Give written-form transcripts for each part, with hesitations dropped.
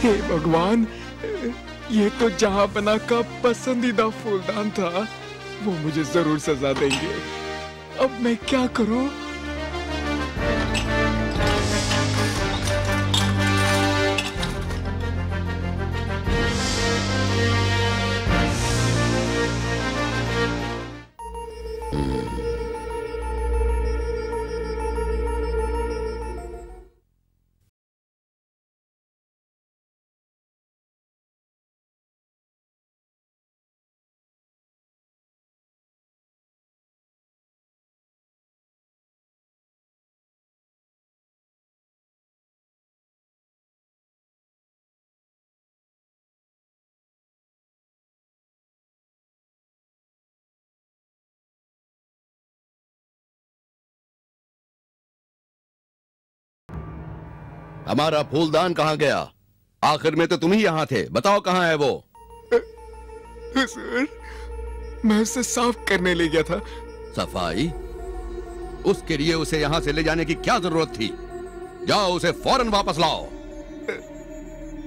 हे भगवान, ये तो जहांपना का पसंदीदा फूलदान था। वो मुझे जरूर सजा देंगे। अब मैं क्या करूं? हमारा फूलदान कहाँ गया? आखिर में तो तुम ही यहाँ थे, बताओ कहाँ है वो? सर, मैं उसे साफ करने ले गया था। सफाई? उसके लिए उसे यहाँ से ले जाने की क्या जरूरत थी? जाओ उसे फौरन वापस लाओ।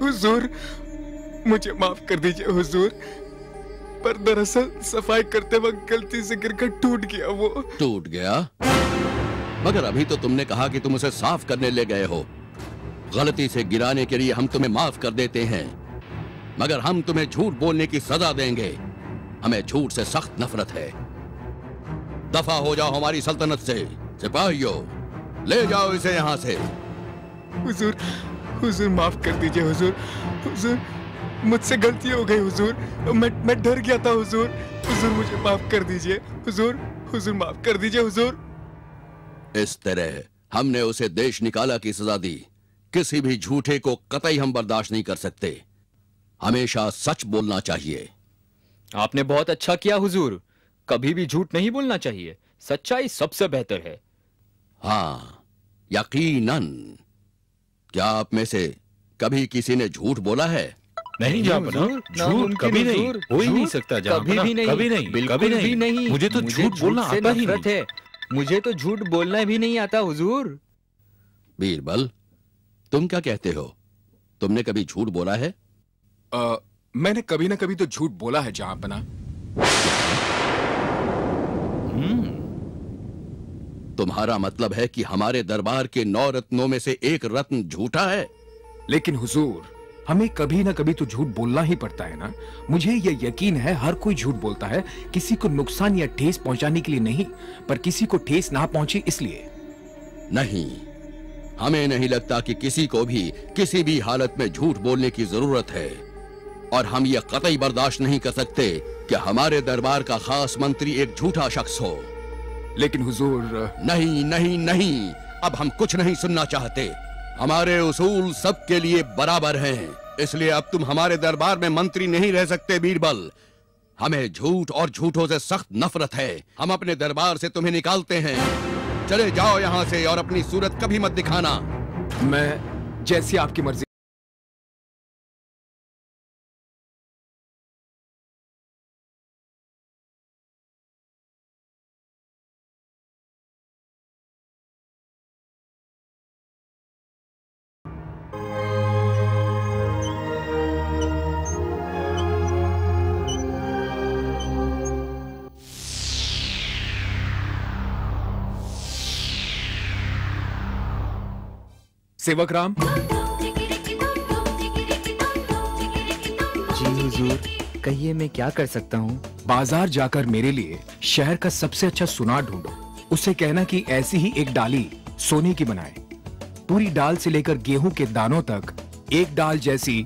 हुजूर, मुझे माफ कर दीजिए हुजूर, पर दरअसल सफाई करते वक्त गलती से गिरकर टूट गया। वो टूट गया? मगर अभी तो तुमने कहा कि तुम उसे साफ करने ले गए हो। गलती से गिराने के लिए हम तुम्हें माफ कर देते हैं, मगर हम तुम्हें झूठ बोलने की सजा देंगे। हमें झूठ से सख्त नफरत है। दफा हो जाओ हमारी सल्तनत से। सिपाहियों, ले जाओ इसे यहाँ से। हुजूर, हुजूर माफ कर दीजिए हुजूर। हुजूर, मुझसे गलती हो गई हुजूर। मैं डर गया था हुजूर। हुजूर मुझे माफ कर दीजिए हुजूर। हुजूर माफ कर दीजिए हुजूर। इस तरह हमने उसे देश निकाला की सजा दी। किसी भी झूठे को कतई हम बर्दाश्त नहीं कर सकते। हमेशा सच बोलना चाहिए। आपने बहुत अच्छा किया हुजूर। कभी भी झूठ नहीं बोलना चाहिए। सच्चाई सबसे बेहतर है। हाँ, यकीनन। क्या आप में से कभी किसी ने झूठ बोला है? नहीं जहांपना, झूठ कभी नहीं हो ही नहीं सकता। कभी नहीं। मुझे तो झूठ बोलना आता ही नहीं है। मुझे तो झूठ बोलना भी नहीं आता हुजूर। बीरबल, तुम क्या कहते हो? तुमने कभी झूठ बोला है? मैंने कभी ना कभी तो झूठ बोला है जहांपना। तुम्हारा मतलब है कि हमारे दरबार के 9 रत्नों में से एक रत्न झूठा है? लेकिन हुजूर, हमें कभी ना कभी तो झूठ बोलना ही पड़ता है ना। मुझे यह यकीन है हर कोई झूठ बोलता है, किसी को नुकसान या ठेस पहुंचाने के लिए नहीं, पर किसी को ठेस ना पहुंचे इसलिए। नहीं, हमें नहीं लगता कि किसी को भी किसी भी हालत में झूठ बोलने की जरूरत है। और हम यह कतई बर्दाश्त नहीं कर सकते कि हमारे दरबार का खास मंत्री एक झूठा शख्स हो। लेकिन हुजूर। नहीं, अब हम कुछ नहीं सुनना चाहते। हमारे उसूल सबके लिए बराबर हैं, इसलिए अब तुम हमारे दरबार में मंत्री नहीं रह सकते बीरबल। हमें झूठ और झूठों से सख्त नफरत है। हम अपने दरबार से तुम्हें निकालते हैं। चले जाओ यहाँ से और अपनी सूरत कभी मत दिखाना। मैं जैसी आपकी मर्जी। सेवक राम जी। हुजूर, कहिए मैं क्या कर सकता हूँ? बाजार जाकर मेरे लिए शहर का सबसे अच्छा सुनार ढूंढो। उसे कहना कि ऐसी ही एक डाली सोने की बनाए। पूरी डाल से लेकर गेहूं के दानों तक एक डाल जैसी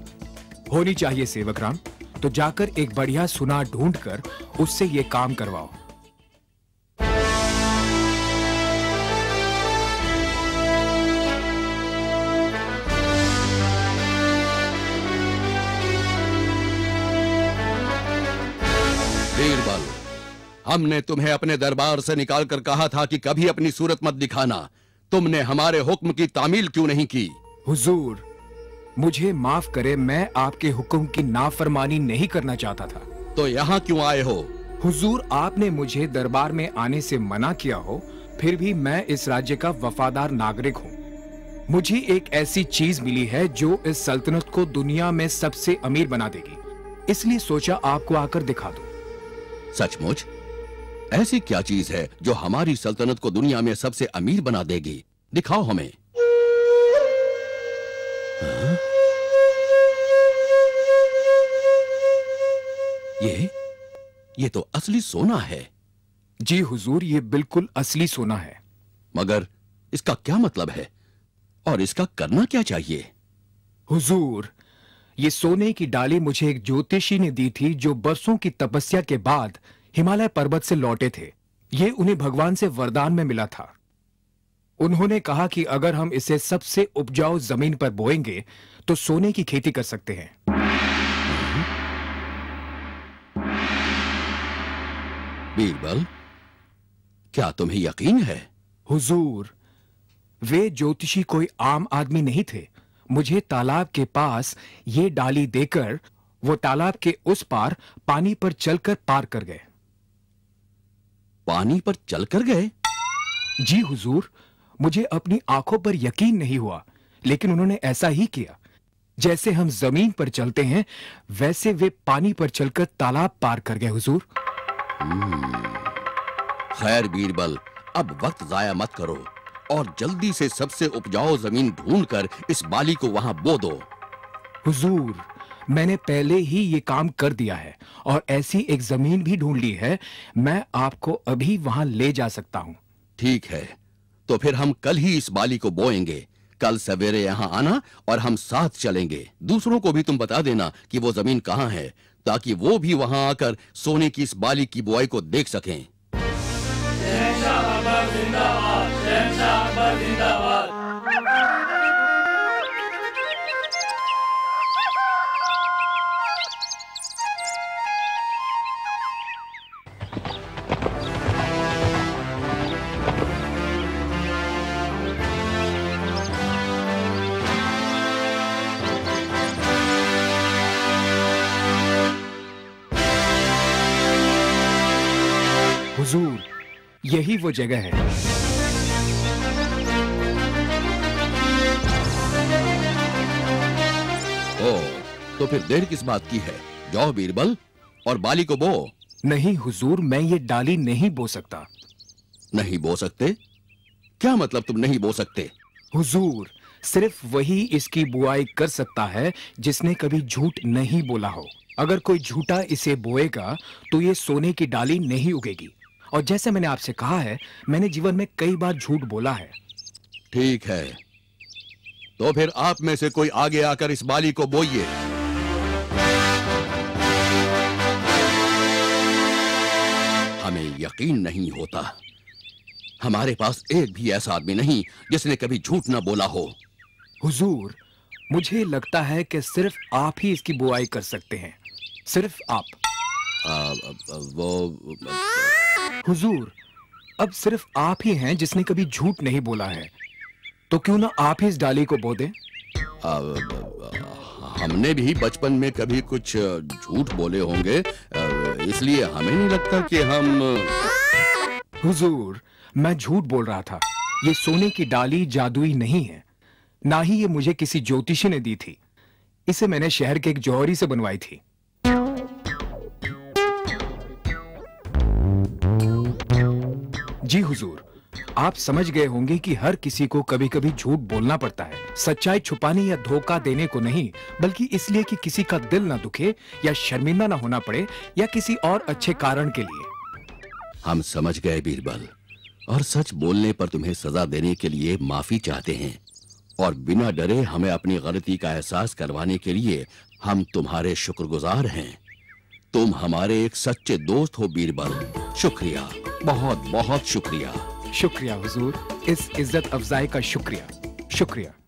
होनी चाहिए सेवक राम। तो जाकर एक बढ़िया सुनार ढूंढकर उससे ये काम करवाओ। बीरबल, हमने तुम्हें अपने दरबार से निकालकर कहा था कि कभी अपनी सूरत मत दिखाना। तुमने हमारे हुक्म की तामील क्यों नहीं की? हुजूर, मुझे माफ करे, मैं आपके हुक्म की नाफरमानी नहीं करना चाहता था। तो यहाँ क्यों आए हो? हुजूर, आपने मुझे दरबार में आने से मना किया हो, फिर भी मैं इस राज्य का वफादार नागरिक हूँ। मुझे एक ऐसी चीज मिली है जो इस सल्तनत को दुनिया में सबसे अमीर बना देगी, इसलिए सोचा आपको आकर दिखा दूं। सचमुच? ऐसी क्या चीज है जो हमारी सल्तनत को दुनिया में सबसे अमीर बना देगी? दिखाओ हमें। हाँ? ये तो असली सोना है। जी हुजूर, ये बिल्कुल असली सोना है। मगर इसका क्या मतलब है और इसका करना क्या चाहिए? हुजूर, ये सोने की डाली मुझे एक ज्योतिषी ने दी थी जो बरसों की तपस्या के बाद हिमालय पर्वत से लौटे थे। ये उन्हें भगवान से वरदान में मिला था। उन्होंने कहा कि अगर हम इसे सबसे उपजाऊ जमीन पर बोएंगे तो सोने की खेती कर सकते हैं। बीरबल, क्या तुम्हें यकीन है? हुजूर, वे ज्योतिषी कोई आम आदमी नहीं थे। मुझे तालाब के पास ये डाली देकर वो तालाब के उस पार पानी पर चलकर पार कर गए। पानी पर चलकर गए? जी हुजूर, मुझे अपनी आंखों पर यकीन नहीं हुआ, लेकिन उन्होंने ऐसा ही किया। जैसे हम जमीन पर चलते हैं, वैसे वे पानी पर चलकर तालाब पार कर गए। हुजूर। खैर बीरबल, अब वक्त जाया मत करो और जल्दी से सबसे उपजाऊ जमीन ढूंढकर इस बाली को वहां बो दो। हुजूर, मैंने पहले ही ये काम कर दिया है और ऐसी एक जमीन भी ढूंढ ली है। मैं आपको अभी वहां ले जा सकता हूँ। ठीक है, तो फिर हम कल ही इस बाली को बोएंगे। कल सवेरे यहाँ आना और हम साथ चलेंगे। दूसरों को भी तुम बता देना कि वो जमीन कहाँ है, ताकि वो भी वहां आकर सोने की इस बाली की बुआई को देख सकें। हुजूर, यही वो जगह है। तो फिर देर किस बात की है? जाओ बीरबल और बाली को बो। नहीं हुजूर, मैं ये डाली नहीं बो सकता। नहीं बो सकते? क्या मतलब तुम नहीं बो सकते? हुजूर, सिर्फ वही इसकी बुआई कर सकता है जिसने कभी झूठ नहीं बोला हो। अगर कोई झूठा इसे बोएगा तो ये सोने की डाली नहीं उगेगी। और जैसे मैंने आपसे कहा है, मैंने जीवन में कई बार झूठ बोला है। ठीक है, तो फिर आप में से कोई आगे आकर इस बाली को बोइए। हमें यकीन नहीं होता। हमारे पास एक भी ऐसा आदमी नहीं जिसने कभी झूठ ना बोला हो। हुजूर, मुझे लगता है कि सिर्फ आप ही इसकी बुआई कर सकते हैं। सिर्फ आप। हुजूर, अब सिर्फ आप ही हैं जिसने कभी झूठ नहीं बोला है, तो क्यों ना आप ही इस डाली को बो दें? हमने भी बचपन में कभी कुछ झूठ बोले होंगे, इसलिए हमें नहीं लगता कि हम। हुजूर, मैं झूठ बोल रहा था। ये सोने की डाली जादुई नहीं है, ना ही ये मुझे किसी ज्योतिषी ने दी थी। इसे मैंने शहर के एक जौहरी से बनवाई थी। जी हुजूर, आप समझ गए होंगे कि हर किसी को कभी कभी झूठ बोलना पड़ता है, सच्चाई छुपाने या धोखा देने को नहीं, बल्कि इसलिए कि किसी का दिल ना दुखे या शर्मिंदा ना होना पड़े, या किसी और अच्छे कारण के लिए। हम समझ गए बीरबल, और सच बोलने पर तुम्हें सजा देने के लिए माफी चाहते हैं, और बिना डरे हमें अपनी गलती का एहसास करवाने के लिए हम तुम्हारे शुक्रगुजार हैं। तुम हमारे एक सच्चे दोस्त हो बीरबल। शुक्रिया, बहुत बहुत शुक्रिया। शुक्रिया हुजूर, इस इज्जत अफजाई का शुक्रिया। शुक्रिया।